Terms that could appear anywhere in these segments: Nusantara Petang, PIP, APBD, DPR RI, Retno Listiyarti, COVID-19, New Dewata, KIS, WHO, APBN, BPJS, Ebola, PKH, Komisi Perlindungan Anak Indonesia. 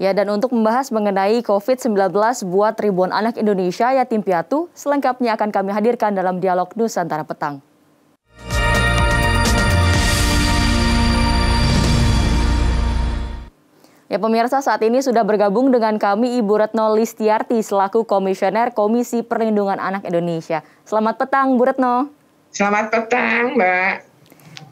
Ya, dan untuk membahas mengenai COVID-19 buat ribuan anak Indonesia yatim piatu, selengkapnya akan kami hadirkan dalam Dialog Nusantara Petang. Ya, pemirsa, saat ini sudah bergabung dengan kami Ibu Retno Listiyarti selaku Komisioner Komisi Perlindungan Anak Indonesia. Selamat petang, Bu Retno. Selamat petang, Mbak.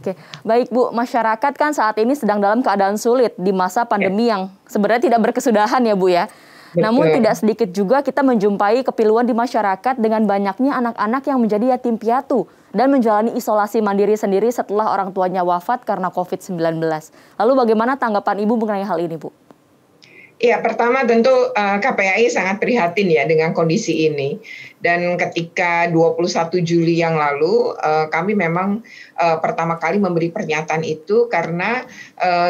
Oke, baik Bu, masyarakat kan saat ini sedang dalam keadaan sulit di masa pandemi yang sebenarnya tidak berkesudahan ya Bu ya. Betul. Namun tidak sedikit juga kita menjumpai kepiluan di masyarakat dengan banyaknya anak-anak yang menjadi yatim piatu dan menjalani isolasi mandiri sendiri setelah orang tuanya wafat karena COVID-19. Lalu bagaimana tanggapan Ibu mengenai hal ini, Bu? Ya, pertama tentu KPAI sangat prihatin ya dengan kondisi ini. Dan ketika 21 Juli yang lalu kami memang pertama kali memberi pernyataan itu karena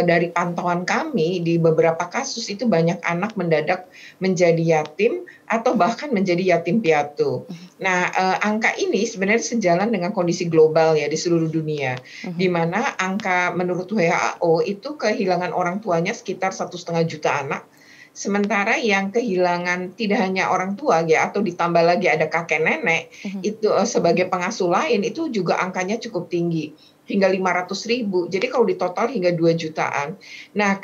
dari pantauan kami di beberapa kasus itu banyak anak mendadak menjadi yatim atau bahkan menjadi yatim piatu. Nah, angka ini sebenarnya sejalan dengan kondisi global ya di seluruh dunia, di mana angka menurut WHO itu kehilangan orang tuanya sekitar 1,5 juta anak. Sementara yang kehilangan tidak hanya orang tua ya, atau ditambah lagi ada kakek nenek, itu sebagai pengasuh lain itu juga angkanya cukup tinggi, hingga 500.000. Jadi kalau ditotal hingga 2 jutaan. Nah,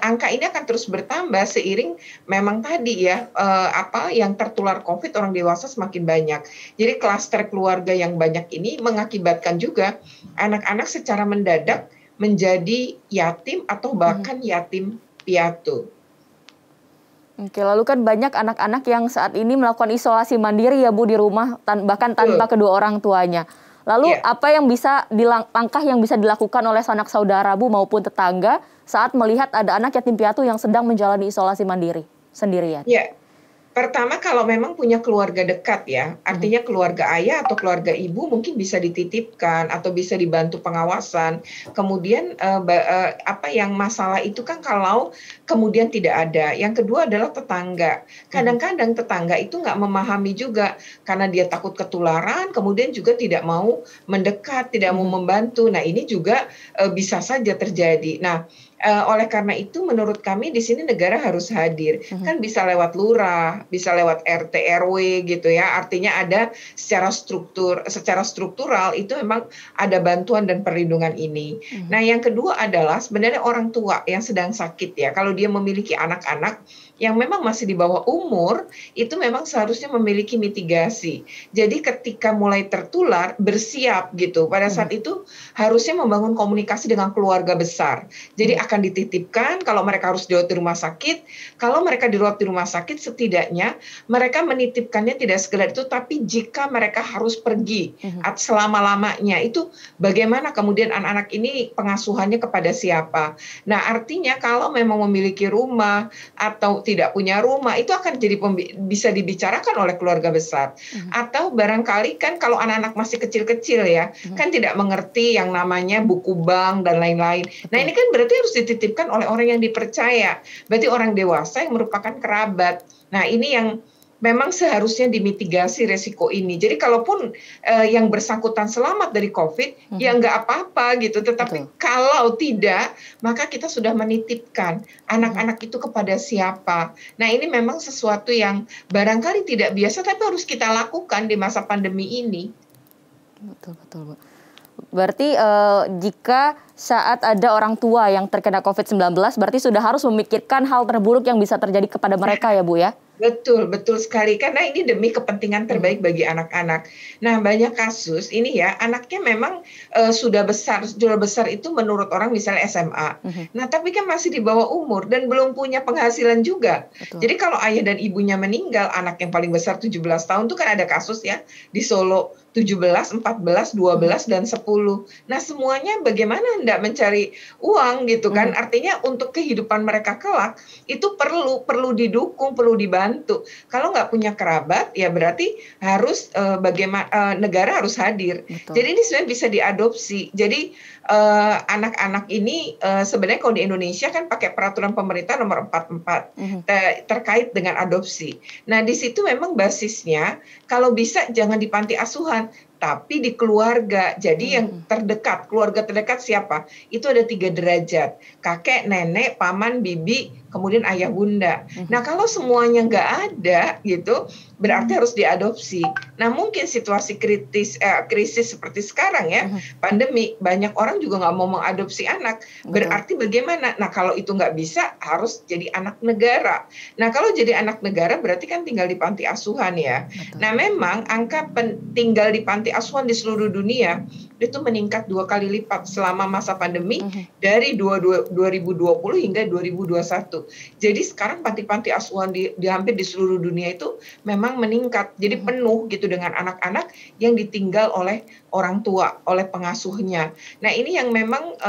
angka ini akan terus bertambah seiring memang tadi ya, yang tertular COVID orang dewasa semakin banyak. Jadi klaster keluarga yang banyak ini mengakibatkan juga anak-anak secara mendadak menjadi yatim atau bahkan yatim piatu. Oke, lalu kan banyak anak-anak yang saat ini melakukan isolasi mandiri ya Bu di rumah, bahkan tanpa kedua orang tuanya. Lalu apa yang bisa langkah yang bisa dilakukan oleh sanak saudara Bu maupun tetangga saat melihat ada anak yatim piatu yang sedang menjalani isolasi mandiri sendirian? Iya. Pertama, kalau memang punya keluarga dekat ya, artinya keluarga ayah atau keluarga ibu mungkin bisa dititipkan atau bisa dibantu pengawasan. Kemudian masalah itu kan kalau kemudian tidak ada. Yang kedua adalah tetangga. Kadang-kadang tetangga itu nggak memahami juga karena dia takut ketularan, kemudian juga tidak mau mendekat, tidak mau membantu. Nah, ini juga bisa saja terjadi. Nah, oleh karena itu menurut kami di sini negara harus hadir. Kan bisa lewat lurah, bisa lewat RT RW gitu ya. Artinya ada secara struktural itu memang ada bantuan dan perlindungan ini. Nah, yang kedua adalah sebenarnya orang tua yang sedang sakit ya. Kalau dia memiliki anak-anak yang memang masih di bawah umur, itu memang seharusnya memiliki mitigasi. Jadi ketika mulai tertular, bersiap gitu. Pada saat itu harusnya membangun komunikasi dengan keluarga besar. Jadi akan dititipkan, kalau mereka harus dirawat di rumah sakit, kalau mereka dirawat di rumah sakit, setidaknya mereka menitipkannya tidak sekedar itu, tapi jika mereka harus pergi selama-lamanya, itu bagaimana kemudian anak-anak ini pengasuhannya kepada siapa? Nah, artinya kalau memang memiliki rumah atau tidak punya rumah, itu akan jadi bisa dibicarakan oleh keluarga besar. Atau barangkali kan kalau anak-anak masih kecil-kecil ya, kan tidak mengerti yang namanya buku bank dan lain-lain. Nah, ini kan berarti harus dititipkan oleh orang yang dipercaya. Berarti orang dewasa yang merupakan kerabat. Nah, ini yang memang seharusnya dimitigasi resiko ini. Jadi kalaupun yang bersangkutan selamat dari COVID, ya nggak apa-apa gitu. Tetapi kalau tidak, maka kita sudah menitipkan anak-anak itu kepada siapa. Nah, ini memang sesuatu yang barangkali tidak biasa, tapi harus kita lakukan di masa pandemi ini. Betul, Bu. Berarti jika saat ada orang tua yang terkena COVID-19, berarti sudah harus memikirkan hal terburuk yang bisa terjadi kepada mereka ya Bu ya? Betul, betul sekali. Karena ini demi kepentingan terbaik bagi anak-anak. Nah, banyak kasus ini ya, anaknya memang sudah besar itu menurut orang misalnya SMA. Nah, tapi kan masih di bawah umur dan belum punya penghasilan juga. Jadi kalau ayah dan ibunya meninggal, anak yang paling besar 17 tahun itu kan ada kasus ya di Solo, 17, 14, 12, dan 10. Nah, semuanya bagaimana hendak mencari uang gitu kan. Artinya untuk kehidupan mereka kelak itu perlu didukung, perlu dibantu. Kalau nggak punya kerabat, ya berarti harus negara harus hadir. Jadi ini sebenarnya bisa diadopsi. Jadi anak-anak ini sebenarnya kalau di Indonesia kan pakai peraturan pemerintah nomor 44 terkait dengan adopsi. Nah, di situ memang basisnya kalau bisa jangan di panti asuhan. tapi di keluarga. Jadi yang terdekat, keluarga terdekat siapa? Itu ada 3 derajat. Kakek, nenek, paman, bibi, kemudian ayah bunda. Nah, kalau semuanya nggak ada gitu, berarti harus diadopsi. Nah, mungkin situasi krisis seperti sekarang ya, pandemi, banyak orang juga nggak mau mengadopsi anak. Berarti bagaimana? Nah, kalau itu nggak bisa, harus jadi anak negara. Nah, kalau jadi anak negara berarti kan tinggal di panti asuhan ya. Nah, memang angka tinggal di panti asuhan di seluruh dunia itu meningkat 2 kali lipat selama masa pandemi dari 2020 hingga 2021. Jadi sekarang panti-panti asuhan di hampir di seluruh dunia itu memang meningkat. Jadi penuh gitu dengan anak-anak yang ditinggal oleh orang tua, oleh pengasuhnya. Nah, ini yang memang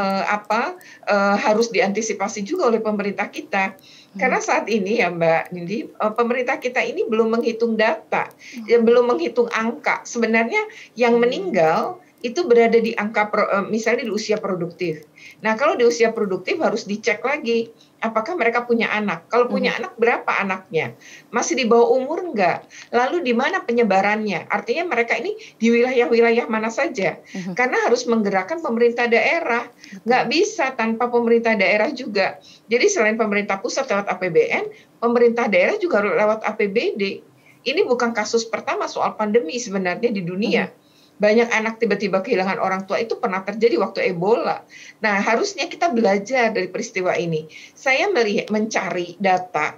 harus diantisipasi juga oleh pemerintah kita. Karena saat ini ya Mbak Nindi, pemerintah kita ini belum menghitung data, belum menghitung angka. Sebenarnya yang meninggal itu berada di angka, misalnya di usia produktif. Nah, kalau di usia produktif harus dicek lagi, apakah mereka punya anak? Kalau punya anak, berapa anaknya? Masih di bawah umur enggak? Lalu di mana penyebarannya? Artinya mereka ini di wilayah-wilayah mana saja? Karena harus menggerakkan pemerintah daerah. Nggak bisa tanpa pemerintah daerah juga. Jadi selain pemerintah pusat lewat APBN, pemerintah daerah juga harus lewat APBD. Ini bukan kasus pertama soal pandemi sebenarnya di dunia. Banyak anak tiba-tiba kehilangan orang tua itu pernah terjadi waktu Ebola. Nah, harusnya kita belajar dari peristiwa ini. Saya mencari data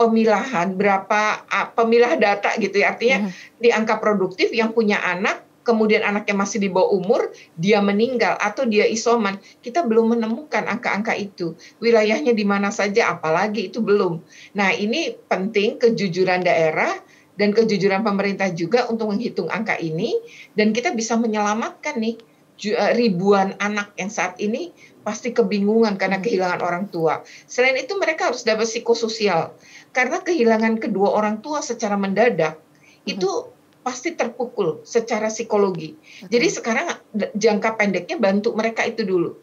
pemilahan, berapa pemilah data gitu ya. Artinya di angka produktif yang punya anak, kemudian anaknya masih di bawah umur, dia meninggal atau dia isoman. Kita belum menemukan angka-angka itu. Wilayahnya di mana saja, apalagi itu belum. Nah, ini penting kejujuran daerah dan kejujuran pemerintah juga untuk menghitung angka ini, dan kita bisa menyelamatkan nih ribuan anak yang saat ini pasti kebingungan karena kehilangan orang tua. Selain itu mereka harus dapat psikososial, karena kehilangan kedua orang tua secara mendadak itu pasti terpukul secara psikologi. Jadi sekarang jangka pendeknya bantu mereka itu dulu.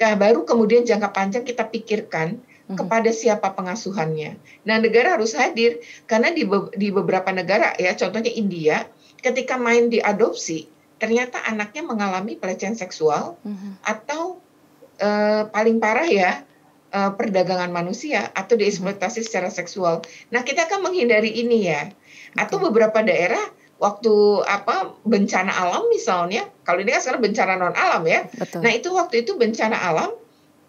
Nah, baru kemudian jangka panjang kita pikirkan kepada siapa pengasuhannya. Nah, negara harus hadir, karena di beberapa negara ya, contohnya India, ketika main diadopsi, ternyata anaknya mengalami pelecehan seksual atau paling parah ya perdagangan manusia atau dieksploitasi secara seksual. Nah, kita akan menghindari ini ya. Atau beberapa daerah waktu bencana alam misalnya, kalau ini kan sekarang bencana non alam ya. Nah, itu waktu itu bencana alam.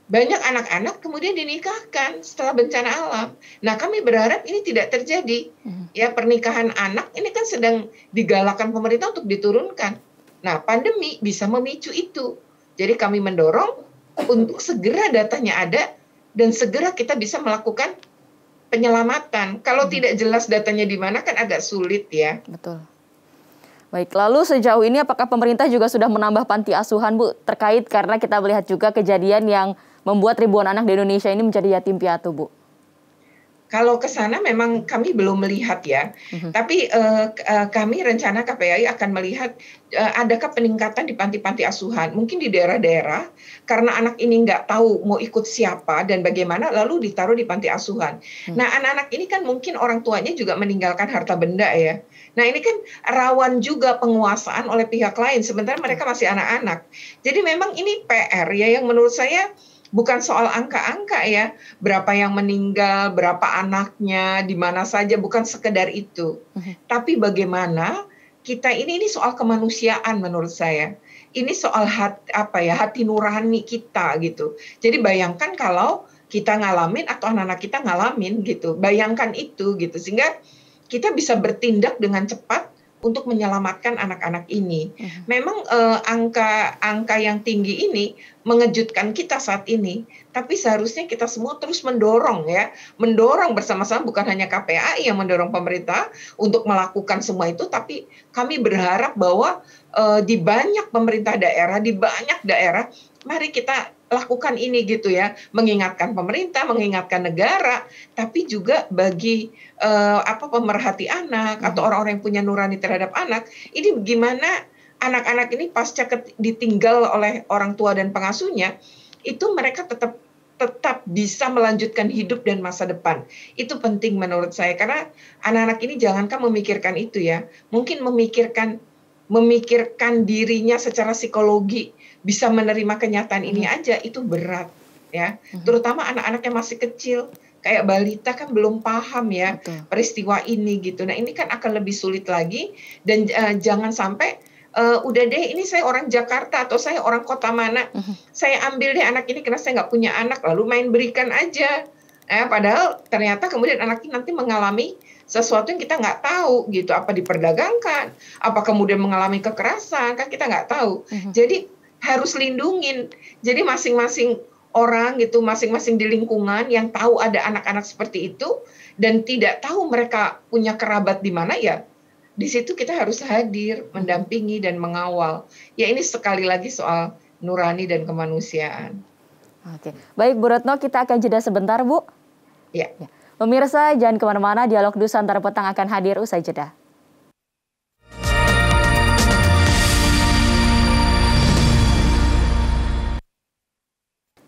Banyak anak-anak kemudian dinikahkan setelah bencana alam. Nah, kami berharap ini tidak terjadi. Ya, pernikahan anak ini kan sedang digalakkan pemerintah untuk diturunkan. Nah, pandemi bisa memicu itu. Jadi kami mendorong untuk segera datanya ada dan segera kita bisa melakukan penyelamatan. Kalau tidak jelas datanya di mana kan agak sulit ya. Betul. Baik, lalu sejauh ini apakah pemerintah juga sudah menambah panti asuhan, Bu, terkait karena kita melihat juga kejadian yang membuat ribuan anak di Indonesia ini menjadi yatim piatu, Bu? Kalau ke sana memang kami belum melihat ya, tapi kami rencana KPAI akan melihat adakah peningkatan di panti-panti asuhan, mungkin di daerah-daerah, karena anak ini nggak tahu mau ikut siapa dan bagaimana, lalu ditaruh di panti asuhan. Nah, anak-anak ini kan mungkin orang tuanya juga meninggalkan harta benda ya. Nah, ini kan rawan juga penguasaan oleh pihak lain, sementara mereka masih anak-anak. Jadi memang ini PR ya, yang menurut saya bukan soal angka-angka ya, berapa yang meninggal, berapa anaknya, di mana saja, bukan sekedar itu. Tapi bagaimana kita ini soal kemanusiaan menurut saya. Ini soal hati nurani kita gitu. Jadi bayangkan kalau kita ngalamin atau anak-anak kita ngalamin gitu. Bayangkan itu gitu, sehingga kita bisa bertindak dengan cepat untuk menyelamatkan anak-anak ini. Memang angka yang tinggi ini mengejutkan kita saat ini, tapi seharusnya kita semua terus mendorong ya, mendorong bersama-sama, bukan hanya KPAI yang mendorong pemerintah untuk melakukan semua itu, tapi kami berharap bahwa di banyak pemerintah daerah, di banyak daerah, mari kita lakukan ini gitu ya, mengingatkan pemerintah, mengingatkan negara, tapi juga bagi pemerhati anak atau orang-orang yang punya nurani terhadap anak, ini gimana anak-anak ini pasca ditinggal oleh orang tua dan pengasuhnya, itu mereka tetap bisa melanjutkan hidup dan masa depan. Itu penting menurut saya, karena anak-anak ini jangankan memikirkan itu ya, mungkin memikirkan memikirkan dirinya secara psikologi bisa menerima kenyataan ini aja itu berat ya, terutama anak-anak yang masih kecil kayak balita kan belum paham ya peristiwa ini gitu. Nah ini kan akan lebih sulit lagi dan jangan sampai udah deh ini saya orang Jakarta atau saya orang kota mana, saya ambil deh anak ini karena saya nggak punya anak lalu main berikan aja. Padahal ternyata kemudian anak ini nanti mengalami sesuatu yang kita nggak tahu gitu, apa diperdagangkan, apa kemudian mengalami kekerasan kan kita nggak tahu. Jadi harus lindungin. Jadi masing-masing orang gitu, masing-masing di lingkungan yang tahu ada anak-anak seperti itu dan tidak tahu mereka punya kerabat di mana ya. Di situ kita harus hadir, mendampingi dan mengawal. Ya ini sekali lagi soal nurani dan kemanusiaan. Oke, baik Bu Retno, kita akan jeda sebentar Bu. Ya. Pemirsa jangan kemana-mana, Dialog Nusantara Petang akan hadir usai jeda.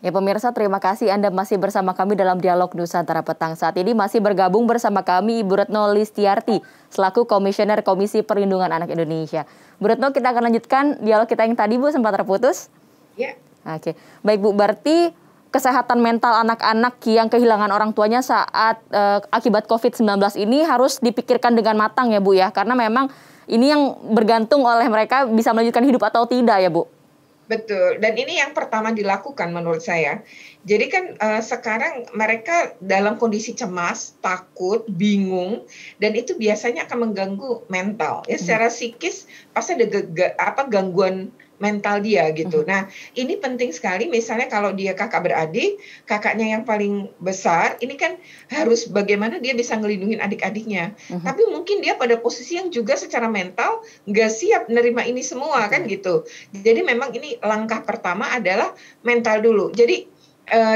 Ya pemirsa, terima kasih Anda masih bersama kami dalam Dialog Nusantara Petang. Saat ini masih bergabung bersama kami Ibu Retno Listiyarti, selaku Komisioner Komisi Perlindungan Anak Indonesia. Bu Retno, kita akan lanjutkan dialog kita yang tadi Bu sempat terputus. Ya. Oke, baik Bu, berarti kesehatan mental anak-anak yang kehilangan orang tuanya saat akibat COVID-19 ini harus dipikirkan dengan matang ya Bu ya, karena memang ini yang bergantung oleh mereka bisa melanjutkan hidup atau tidak ya Bu. Betul, dan ini yang pertama dilakukan menurut saya. Jadi kan sekarang mereka dalam kondisi cemas, takut, bingung, dan itu biasanya akan mengganggu mental. Ya, secara psikis pasti ada gangguan mental dia gitu. Nah, ini penting sekali. Misalnya kalau dia kakak beradik, kakaknya yang paling besar, ini kan harus bagaimana dia bisa ngelindungin adik-adiknya. Tapi mungkin dia pada posisi yang juga secara mental nggak siap menerima ini semua kan gitu. Jadi memang ini langkah pertama adalah mental dulu. Jadi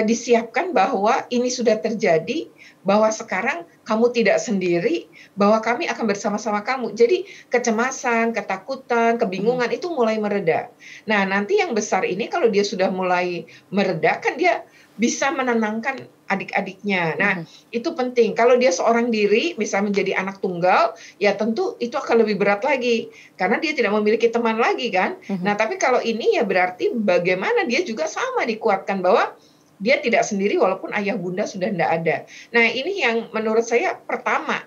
disiapkan bahwa ini sudah terjadi, bahwa sekarang kamu tidak sendiri, bahwa kami akan bersama-sama kamu. Jadi kecemasan, ketakutan, kebingungan itu mulai mereda. Nah nanti yang besar ini kalau dia sudah mulai mereda kan dia bisa menenangkan adik-adiknya. Nah itu penting. Kalau dia seorang diri, misalnya menjadi anak tunggal, ya tentu itu akan lebih berat lagi karena dia tidak memiliki teman lagi kan. Nah tapi kalau ini ya berarti bagaimana dia juga sama dikuatkan bahwa dia tidak sendiri walaupun ayah bunda sudah tidak ada. Nah ini yang menurut saya pertama.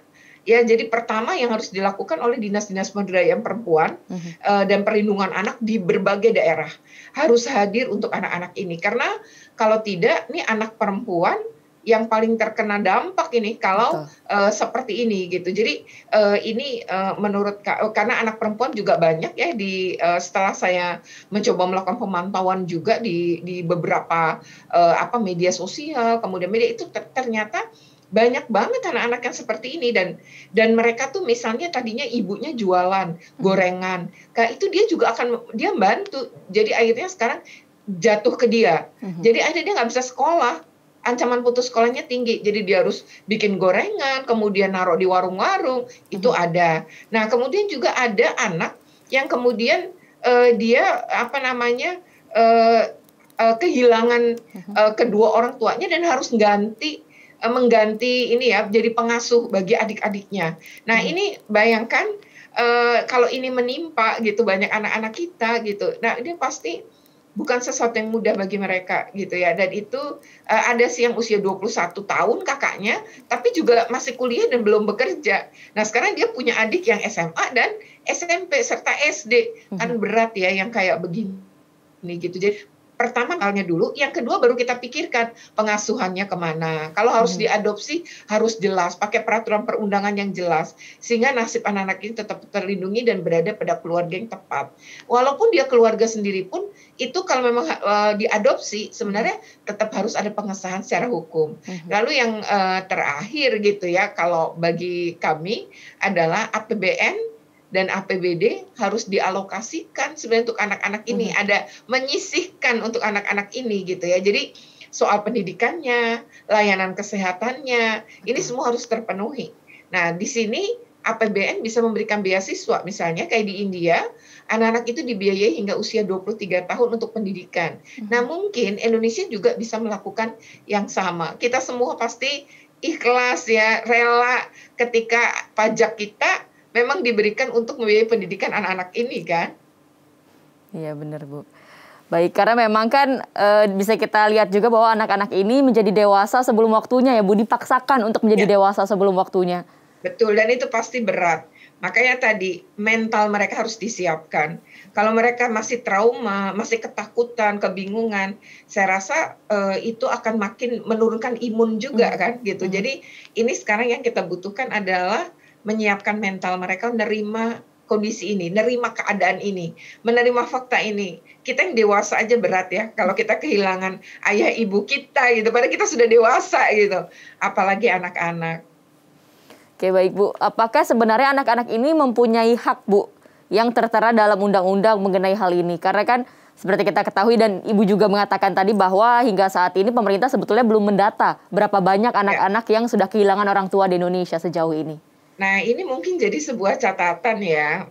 Ya jadi pertama yang harus dilakukan oleh dinas-dinas pemberdayaan perempuan dan perlindungan anak di berbagai daerah. Harus hadir untuk anak-anak ini. Karena kalau tidak nih anak perempuan yang paling terkena dampak ini kalau seperti ini gitu. Jadi ini menurut karena anak perempuan juga banyak ya di setelah saya mencoba melakukan pemantauan juga di beberapa media sosial, kemudian media itu ternyata banyak banget anak-anak yang seperti ini dan mereka tuh misalnya tadinya ibunya jualan gorengan, itu dia juga akan dia bantu. Jadi akhirnya sekarang jatuh ke dia. Jadi akhirnya dia nggak bisa sekolah. Ancaman putus sekolahnya tinggi, jadi dia harus bikin gorengan, kemudian naruh di warung-warung, itu ada. Nah, kemudian juga ada anak yang kemudian dia kehilangan kedua orang tuanya dan harus mengganti ini ya, jadi pengasuh bagi adik-adiknya. Nah, ini bayangkan kalau ini menimpa gitu banyak anak-anak kita gitu. Nah, ini pasti bukan sesuatu yang mudah bagi mereka gitu ya. Dan itu ada sih yang usia 21 tahun kakaknya, tapi juga masih kuliah dan belum bekerja. Nah sekarang dia punya adik yang SMA dan SMP serta SD. Kan berat ya yang kayak begini gitu. Jadi pertama halnya dulu, yang kedua baru kita pikirkan pengasuhannya kemana. Kalau harus diadopsi harus jelas, pakai peraturan perundangan yang jelas, sehingga nasib anak-anak ini tetap terlindungi dan berada pada keluarga yang tepat. Walaupun dia keluarga sendiri pun, itu kalau memang diadopsi sebenarnya tetap harus ada pengesahan secara hukum. Lalu yang terakhir gitu ya, kalau bagi kami adalah APBN dan APBD harus dialokasikan sebenarnya untuk anak-anak ini, ada menyisihkan untuk anak-anak ini gitu ya. Jadi soal pendidikannya, layanan kesehatannya, ini semua harus terpenuhi. Nah di sini APBN bisa memberikan beasiswa, misalnya kayak di India, anak-anak itu dibiayai hingga usia 23 tahun untuk pendidikan. Nah mungkin Indonesia juga bisa melakukan yang sama. Kita semua pasti ikhlas ya, rela ketika pajak kita memang diberikan untuk membiayai pendidikan anak-anak ini kan? Iya benar Bu. Baik, karena memang kan bisa kita lihat juga bahwa anak-anak ini menjadi dewasa sebelum waktunya ya Bu, dipaksakan untuk menjadi dewasa sebelum waktunya. Betul, dan itu pasti berat. Makanya tadi mental mereka harus disiapkan. Kalau mereka masih trauma, masih ketakutan, kebingungan, saya rasa itu akan makin menurunkan imun juga kan gitu. Jadi ini sekarang yang kita butuhkan adalah menyiapkan mental mereka menerima kondisi ini, menerima keadaan ini, menerima fakta ini. Kita yang dewasa aja berat ya, kalau kita kehilangan ayah ibu kita gitu, padahal kita sudah dewasa gitu, apalagi anak-anak. Oke baik Bu, apakah sebenarnya anak-anak ini mempunyai hak Bu yang tertera dalam undang-undang mengenai hal ini? Karena kan seperti kita ketahui dan Ibu juga mengatakan tadi bahwa hingga saat ini pemerintah sebetulnya belum mendata berapa banyak anak-anak yang sudah kehilangan orang tua di Indonesia sejauh ini. Nah ini mungkin jadi sebuah catatan ya,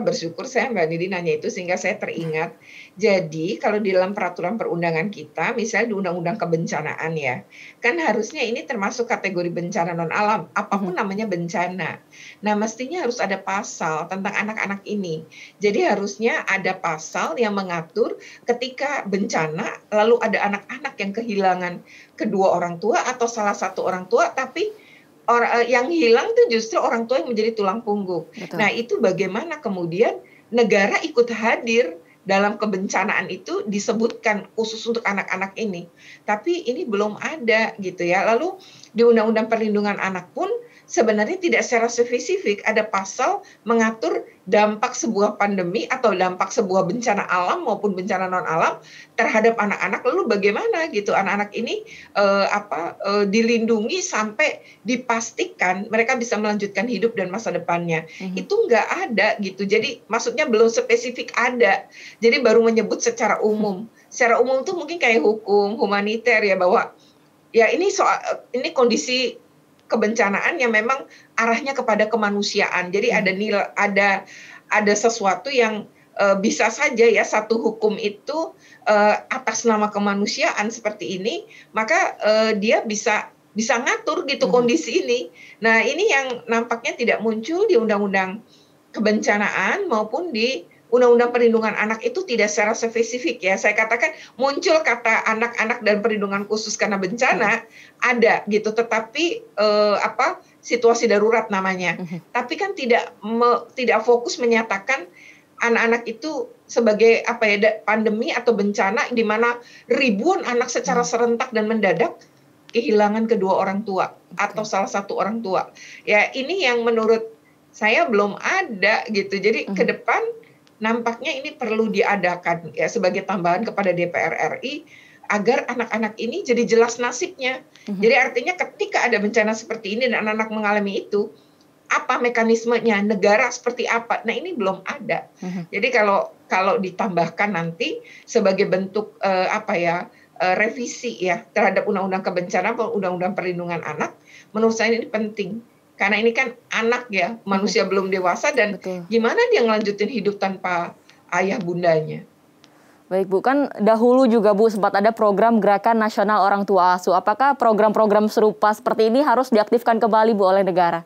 bersyukur saya Mbak Nidi nanya itu sehingga saya teringat. Jadi kalau di dalam peraturan perundangan kita, misalnya di undang-undang kebencanaan ya, kan harusnya ini termasuk kategori bencana non-alam, apapun namanya bencana. Nah mestinya harus ada pasal tentang anak-anak ini. Jadi harusnya ada pasal yang mengatur ketika bencana, lalu ada anak-anak yang kehilangan kedua orang tua atau salah satu orang tua, tapi yang hilang itu justru orang tua yang menjadi tulang punggung. Betul. Nah itu bagaimana kemudian negara ikut hadir dalam kebencanaan itu disebutkan khusus untuk anak-anak ini. Tapi ini belum ada gitu ya. Lalu di Undang-Undang Perlindungan Anak pun sebenarnya tidak secara spesifik ada pasal mengatur dampak sebuah pandemi atau dampak sebuah bencana alam maupun bencana non-alam terhadap anak-anak. Lalu bagaimana gitu anak-anak ini dilindungi sampai dipastikan mereka bisa melanjutkan hidup dan masa depannya. Itu nggak ada gitu. Jadi maksudnya belum spesifik ada. Jadi baru menyebut secara umum. Secara umum tuh mungkin kayak hukum, humaniter ya bahwa ya ini soal ini kondisi kebencanaan yang memang arahnya kepada kemanusiaan. Jadi ada nilai, ada sesuatu yang bisa saja ya satu hukum itu atas nama kemanusiaan seperti ini, maka dia bisa ngatur gitu kondisi ini. Nah ini yang nampaknya tidak muncul di undang-undang kebencanaan maupun di Undang-Undang Perlindungan Anak itu tidak secara spesifik ya. Saya katakan muncul kata anak-anak dan perlindungan khusus karena bencana ada gitu, tetapi situasi darurat namanya. Tapi kan tidak fokus menyatakan anak-anak itu sebagai pandemi atau bencana di mana ribuan anak secara serentak dan mendadak kehilangan kedua orang tua atau salah satu orang tua. Ya ini yang menurut saya belum ada gitu. Jadi ke depan nampaknya ini perlu diadakan ya sebagai tambahan kepada DPR RI agar anak-anak ini jadi jelas nasibnya. Jadi artinya ketika ada bencana seperti ini dan anak-anak mengalami itu, apa mekanismenya, negara seperti apa? Nah ini belum ada. Jadi kalau ditambahkan nanti sebagai bentuk revisi ya terhadap undang-undang kebencanaan atau undang-undang perlindungan anak, menurut saya ini penting. Karena ini kan anak ya, manusia belum dewasa dan gimana dia ngelanjutin hidup tanpa ayah bundanya. Baik Bu, kan dahulu juga Bu sempat ada program Gerakan Nasional Orang Tua Asuh. Apakah program-program serupa seperti ini harus diaktifkan kembali Bu oleh negara?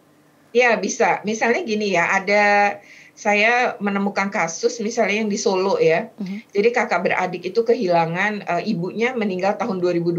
Ya bisa, misalnya gini ya, saya menemukan kasus misalnya yang di Solo ya. Jadi kakak beradik itu kehilangan ibunya meninggal tahun 2020,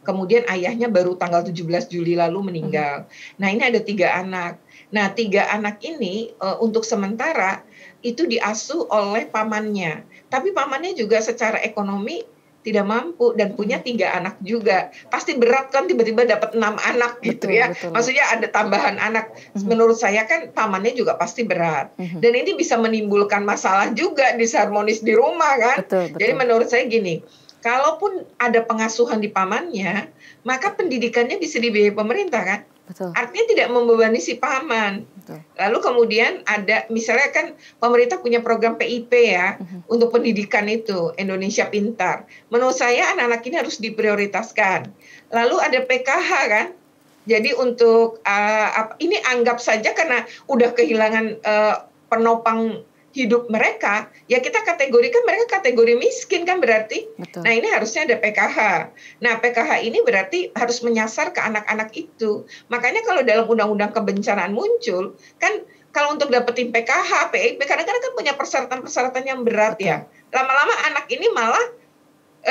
kemudian ayahnya baru tanggal 17 Juli lalu meninggal. Nah, ini ada 3 anak. Nah, 3 anak ini untuk sementara itu diasuh oleh pamannya. Tapi pamannya juga secara ekonomi tidak mampu dan punya 3 anak juga. Pasti berat kan tiba-tiba dapat 6 anak gitu ya. Betul. Maksudnya ada tambahan anak. Menurut saya kan pamannya juga pasti berat. Dan ini bisa menimbulkan masalah juga disharmonis di rumah kan. Betul. Jadi menurut saya gini, kalaupun ada pengasuhan di pamannya, maka pendidikannya bisa dibiayai pemerintah kan. Betul. Artinya tidak membebani si paman. Betul. Lalu kemudian ada misalnya kan pemerintah punya program PIP ya untuk pendidikan itu Indonesia Pintar. Menurut saya anak-anak ini harus diprioritaskan. Lalu ada PKH kan. Jadi untuk ini anggap saja karena udah kehilangan penopang hidup mereka, ya kita kategorikan mereka kategori miskin kan berarti. Betul. Nah ini harusnya ada PKH. Nah PKH ini berarti harus menyasar ke anak-anak itu. Makanya kalau dalam undang-undang kebencanaan muncul, kan kalau untuk dapetin PKH, PIP, kadang-kadang kan punya persyaratan-persyaratan yang berat. Betul. Ya. Lama-lama anak ini malah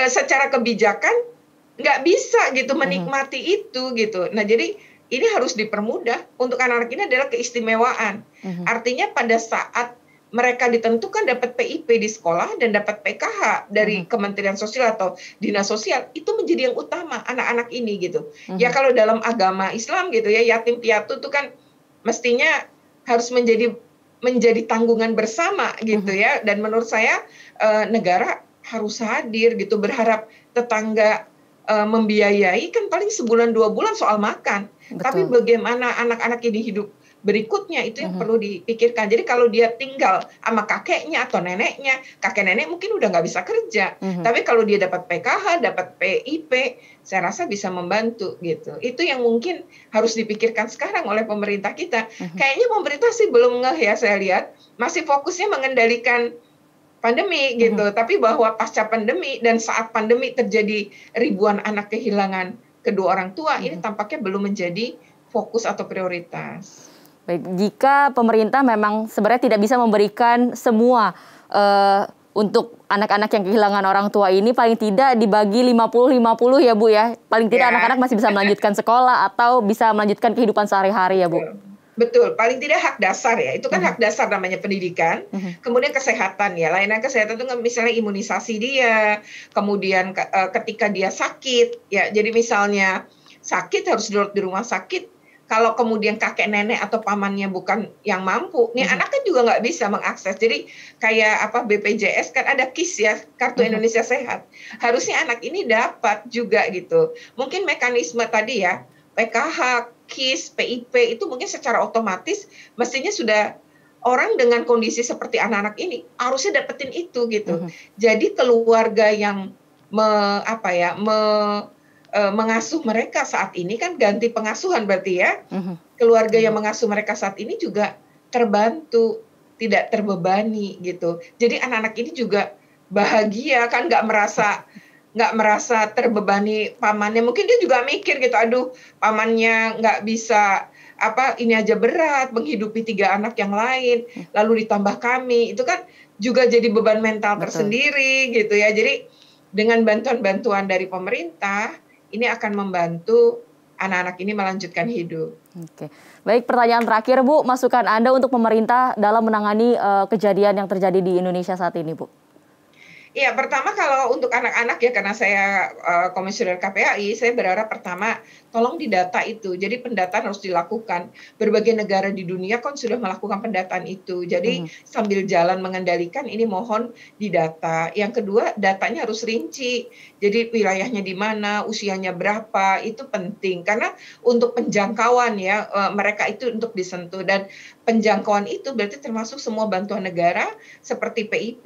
secara kebijakan nggak bisa gitu menikmati itu gitu. Nah jadi ini harus dipermudah untuk anak-anak ini adalah keistimewaan. Artinya pada saat mereka ditentukan dapat PIP di sekolah dan dapat PKH dari Kementerian Sosial atau Dinas Sosial, itu menjadi yang utama anak-anak ini gitu. Ya kalau dalam agama Islam gitu ya, yatim piatu itu kan mestinya harus menjadi tanggungan bersama gitu ya. Dan menurut saya negara harus hadir gitu, berharap tetangga membiayai kan paling sebulan dua bulan soal makan. Betul. Tapi bagaimana anak-anak ini hidup berikutnya itu yang perlu dipikirkan. Jadi kalau dia tinggal sama kakeknya atau neneknya, kakek nenek mungkin udah nggak bisa kerja. Tapi kalau dia dapat PKH, dapat PIP, saya rasa bisa membantu gitu. Itu yang mungkin harus dipikirkan sekarang oleh pemerintah kita. Kayaknya pemerintah sih belum ngeh ya saya lihat. Masih fokusnya mengendalikan pandemi gitu. Tapi bahwa pasca pandemi dan saat pandemi terjadi ribuan anak kehilangan kedua orang tua, ini tampaknya belum menjadi fokus atau prioritas. Baik, jika pemerintah memang sebenarnya tidak bisa memberikan semua untuk anak-anak yang kehilangan orang tua ini, paling tidak dibagi 50-50 ya Bu ya. Paling tidak anak-anak masih bisa melanjutkan sekolah atau bisa melanjutkan kehidupan sehari-hari ya Bu. Betul, paling tidak hak dasar ya, itu kan hak dasar namanya pendidikan, kemudian kesehatan ya, layanan kesehatan itu misalnya imunisasi dia, kemudian ketika dia sakit ya, jadi misalnya sakit harus dirawat di rumah sakit. Kalau kemudian kakek nenek atau pamannya bukan yang mampu, nih anak kan juga nggak bisa mengakses. Jadi kayak apa BPJS kan ada KIS ya, Kartu Indonesia Sehat. Harusnya anak ini dapat juga gitu. Mungkin mekanisme tadi ya, PKH, KIS, PIP itu mungkin secara otomatis mestinya sudah orang dengan kondisi seperti anak-anak ini harusnya dapetin itu gitu. Jadi keluarga yang mengasuh mereka saat ini kan ganti pengasuhan berarti ya. Keluarga yang mengasuh mereka saat ini juga terbantu, tidak terbebani gitu. Jadi anak-anak ini juga bahagia kan, nggak merasa terbebani pamannya. Mungkin dia juga mikir gitu, aduh pamannya nggak bisa apa ini aja berat menghidupi tiga anak yang lain, lalu ditambah kami, itu kan juga jadi beban mental tersendiri gitu ya. Jadi dengan bantuan-bantuan dari pemerintah, ini akan membantu anak-anak ini melanjutkan hidup. Oke. Baik, pertanyaan terakhir Bu, masukan Anda untuk pemerintah dalam menangani kejadian yang terjadi di Indonesia saat ini Bu. Iya, pertama kalau untuk anak-anak ya, karena saya komisioner KPAI, saya berharap pertama tolong didata itu. Jadi pendataan harus dilakukan. Berbagai negara di dunia kan sudah melakukan pendataan itu. Jadi sambil jalan mengendalikan ini mohon didata. Yang kedua, datanya harus rinci. Jadi wilayahnya di mana, usianya berapa, itu penting. Karena untuk penjangkauan ya, mereka itu untuk disentuh. Dan penjangkauan itu berarti termasuk semua bantuan negara seperti PIP,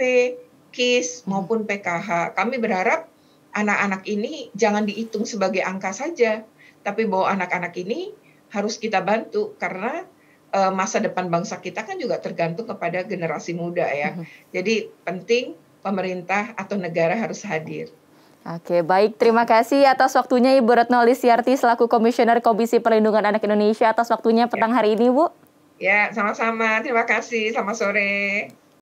KIS maupun PKH. Kami berharap anak-anak ini jangan dihitung sebagai angka saja, tapi bahwa anak-anak ini harus kita bantu karena masa depan bangsa kita kan juga tergantung kepada generasi muda ya. Jadi penting pemerintah atau negara harus hadir. Oke, baik, terima kasih atas waktunya Ibu Retno Listiyarti selaku Komisioner Komisi Perlindungan Anak Indonesia atas waktunya petang hari ini Bu. Ya, sama-sama. Terima kasih. Selamat sore.